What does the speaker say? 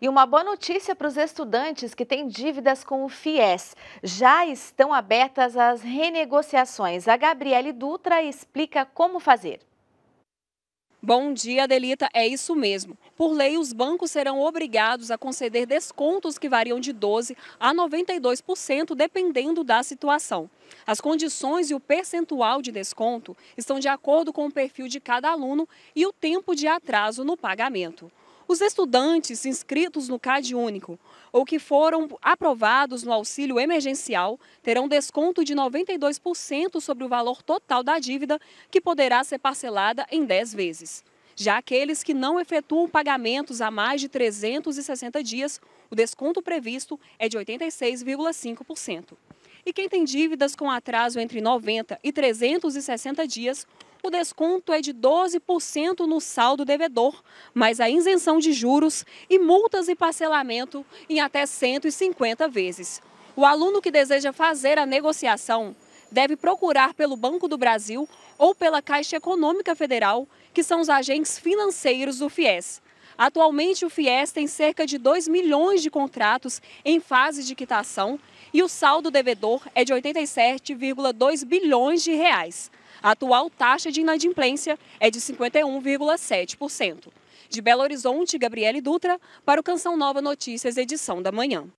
E uma boa notícia para os estudantes que têm dívidas com o FIES. Já estão abertas as renegociações. A Gabriele Dutra explica como fazer. Bom dia, Adelita. É isso mesmo. Por lei, os bancos serão obrigados a conceder descontos que variam de 12% a 92%, dependendo da situação. As condições e o percentual de desconto estão de acordo com o perfil de cada aluno e o tempo de atraso no pagamento. Os estudantes inscritos no CAD Único ou que foram aprovados no auxílio emergencial terão desconto de 92% sobre o valor total da dívida, que poderá ser parcelada em 10 vezes. Já aqueles que não efetuam pagamentos há mais de 360 dias, o desconto previsto é de 86,5%. E quem tem dívidas com atraso entre 90 e 360 dias, o desconto é de 12% no saldo devedor, mais a isenção de juros e multas e parcelamento em até 150 vezes. O aluno que deseja fazer a negociação deve procurar pelo Banco do Brasil ou pela Caixa Econômica Federal, que são os agentes financeiros do FIES. Atualmente, o FIES tem cerca de 2 milhões de contratos em fase de quitação e o saldo devedor é de 87,2 bilhões de reais. A atual taxa de inadimplência é de 51,7%. De Belo Horizonte, Gabriele Dutra, para o Canção Nova Notícias, edição da manhã.